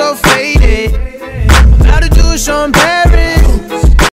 so faded. I'm about to do something bad.